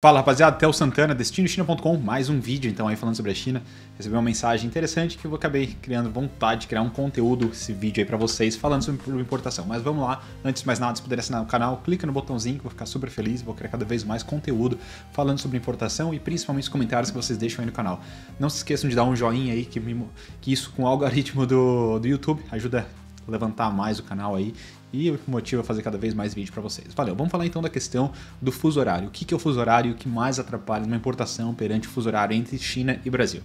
Fala rapaziada, Theo Santana, DestinoChina.com, mais um vídeo então aí falando sobre a China. Recebi uma mensagem interessante que eu acabei criando vontade de criar um conteúdo, esse vídeo aí pra vocês, falando sobre importação. Mas vamos lá, antes de mais nada, se puder assinar o canal, clica no botãozinho que eu vou ficar super feliz, vou criar cada vez mais conteúdo falando sobre importação e principalmente os comentários que vocês deixam aí no canal. Não se esqueçam de dar um joinha aí, que isso com o algoritmo do YouTube ajuda a levantar mais o canal aí. E o que motiva a fazer cada vez mais vídeo para vocês. Valeu, vamos falar então da questão do fuso horário. O que é o fuso horário e o que mais atrapalha uma importação perante o fuso horário entre China e Brasil?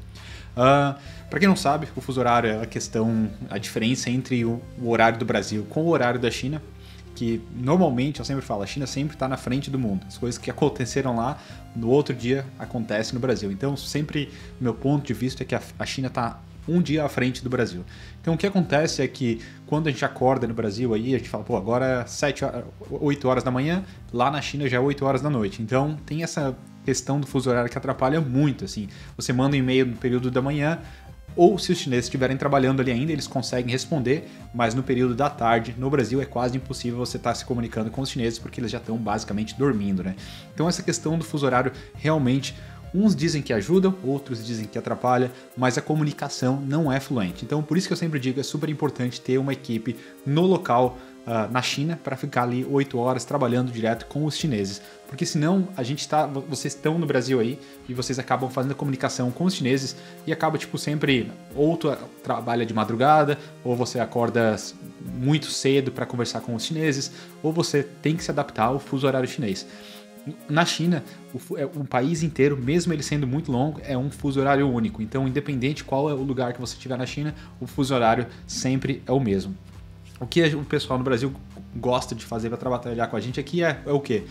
Para quem não sabe, o fuso horário é a diferença entre o horário do Brasil com o horário da China, que normalmente, eu sempre falo, a China sempre está na frente do mundo. As coisas que aconteceram lá, no outro dia, acontecem no Brasil. Então, sempre, meu ponto de vista é que a China está um dia à frente do Brasil. Então o que acontece é que quando a gente acorda no Brasil aí, a gente fala, pô, agora é 8 horas da manhã, lá na China já é 8 horas da noite. Então tem essa questão do fuso horário que atrapalha muito, assim. Você manda um e-mail no período da manhã, ou se os chineses estiverem trabalhando ali ainda, eles conseguem responder, mas no período da tarde, no Brasil, é quase impossível você estar se comunicando com os chineses, porque eles já estão basicamente dormindo, né? Então essa questão do fuso horário realmente, uns dizem que ajudam, outros dizem que atrapalha, mas a comunicação não é fluente. Então, por isso que eu sempre digo, é super importante ter uma equipe no local, na China, para ficar ali 8 horas trabalhando direto com os chineses. Porque senão, vocês estão no Brasil aí e vocês acabam fazendo a comunicação com os chineses e acaba, tipo, sempre ou tu trabalha de madrugada, ou você acorda muito cedo para conversar com os chineses, ou você tem que se adaptar ao fuso horário chinês. Na China, o país inteiro, mesmo ele sendo muito longo, é um fuso horário único. Então, independente qual é o lugar que você estiver na China, o fuso horário sempre é o mesmo. O que o pessoal no Brasil gosta de fazer para trabalhar com a gente aqui é o quê?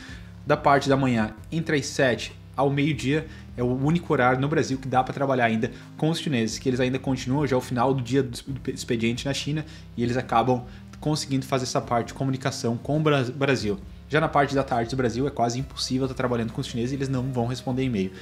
Da parte da manhã, entre as 7 ao meio-dia, é o único horário no Brasil que dá para trabalhar ainda com os chineses, que eles ainda continuam já o final do dia do expediente na China e eles acabam conseguindo fazer essa parte de comunicação com o Brasil. Já na parte da tarde do Brasil é quase impossível estar trabalhando com os chineses e eles não vão responder e-mail.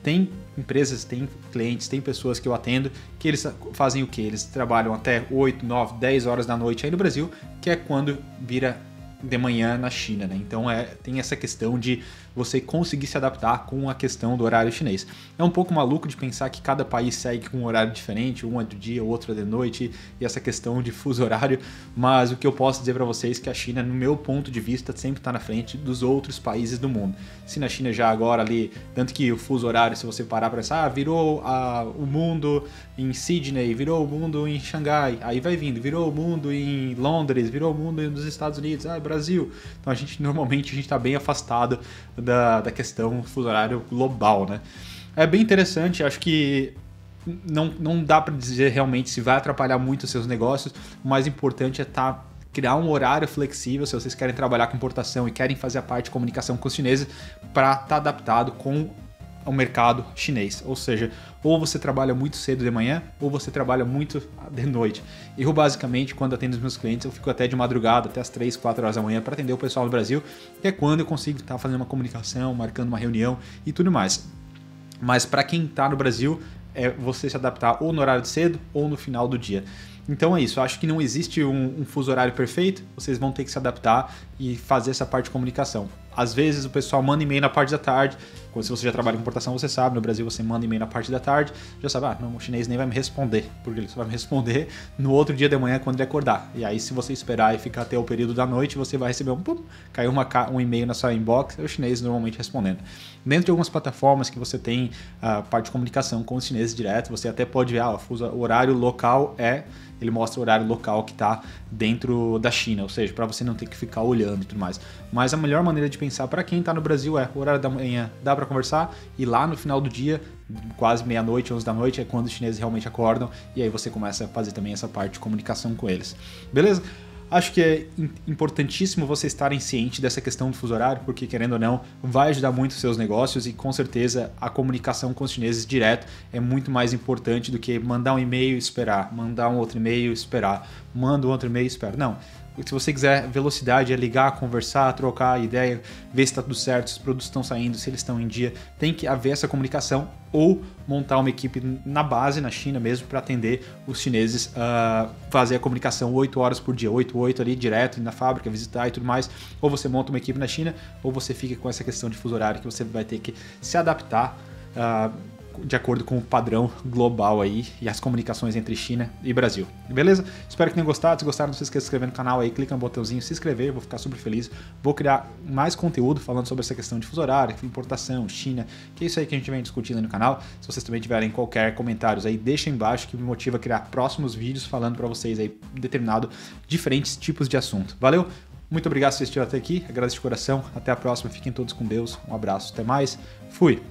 Tem empresas, tem clientes, tem pessoas que eu atendo que eles fazem o quê? Eles trabalham até 8, 9, 10 horas da noite aí no Brasil, que é quando vira de manhã na China, né? Então tem essa questão de você conseguir se adaptar com a questão do horário chinês. É um pouco maluco de pensar que cada país segue com um horário diferente, um é do dia, outro é de noite, e essa questão de fuso horário, mas o que eu posso dizer para vocês é que a China, no meu ponto de vista, sempre está na frente dos outros países do mundo. Se na China já agora ali, tanto que o fuso horário, se você parar para pensar, virou o mundo em Sydney, virou o mundo em Xangai, aí vai vindo, virou o mundo em Londres, virou o mundo nos Estados Unidos, Brasil. Então normalmente a gente está bem afastado da questão fuso horário global, né? É bem interessante, acho que não dá para dizer realmente se vai atrapalhar muito os seus negócios. O mais importante é criar um horário flexível se vocês querem trabalhar com importação e querem fazer a parte de comunicação com os chineses para estar adaptado com ao mercado chinês, ou seja, ou você trabalha muito cedo de manhã, ou você trabalha muito de noite. Eu basicamente, quando atendo os meus clientes, eu fico até de madrugada, até as 3, 4 horas da manhã para atender o pessoal do Brasil, que é quando eu consigo estar fazendo uma comunicação, marcando uma reunião e tudo mais. Mas para quem está no Brasil, é você se adaptar ou no horário de cedo ou no final do dia. Então é isso, eu acho que não existe um fuso horário perfeito, vocês vão ter que se adaptar e fazer essa parte de comunicação. Às vezes o pessoal manda e-mail na parte da tarde, se você já trabalha com importação você sabe, no Brasil você manda e-mail na parte da tarde, já sabe, não, o chinês nem vai me responder, porque ele só vai me responder no outro dia de manhã quando ele acordar. E aí se você esperar e ficar até o período da noite, você vai receber caiu um e-mail na sua inbox, é o chinês normalmente respondendo. Dentro de algumas plataformas que você tem a parte de comunicação com os chineses direto, você até pode ver, o horário local ele mostra o horário local que está dentro da China, ou seja, para você não ter que ficar olhando e tudo mais. Mas a melhor maneira de pensar para quem está no Brasil é o horário da manhã, dá para conversar, e lá no final do dia, quase meia-noite, 11 da noite, é quando os chineses realmente acordam, e aí você começa a fazer também essa parte de comunicação com eles. Beleza? Acho que é importantíssimo vocês estarem cientes dessa questão do fuso horário, porque querendo ou não, vai ajudar muito os seus negócios e com certeza a comunicação com os chineses direto é muito mais importante do que mandar um e-mail e esperar, mandar um outro e-mail e esperar, manda um outro e-mail e esperar. Não, se você quiser velocidade, é ligar, conversar, trocar ideia, ver se está tudo certo, se os produtos estão saindo, se eles estão em dia. Tem que haver essa comunicação ou montar uma equipe na base, na China mesmo, para atender os chineses, fazer a comunicação 8 horas por dia, 8 ali direto na fábrica, visitar e tudo mais. Ou você monta uma equipe na China ou você fica com essa questão de fuso horário que você vai ter que se adaptar de acordo com o padrão global aí e as comunicações entre China e Brasil. Beleza? Espero que tenham gostado. Se gostaram, não se esqueça de se inscrever no canal aí, clica no botãozinho se inscrever, eu vou ficar super feliz. Vou criar mais conteúdo falando sobre essa questão de fuso horário, importação, China, que é isso aí que a gente vem discutindo aí no canal. Se vocês também tiverem qualquer comentários aí, deixem embaixo que me motiva a criar próximos vídeos falando para vocês aí diferentes tipos de assunto. Valeu? Muito obrigado por assistir até aqui. Agradeço de coração. Até a próxima. Fiquem todos com Deus. Um abraço. Até mais. Fui.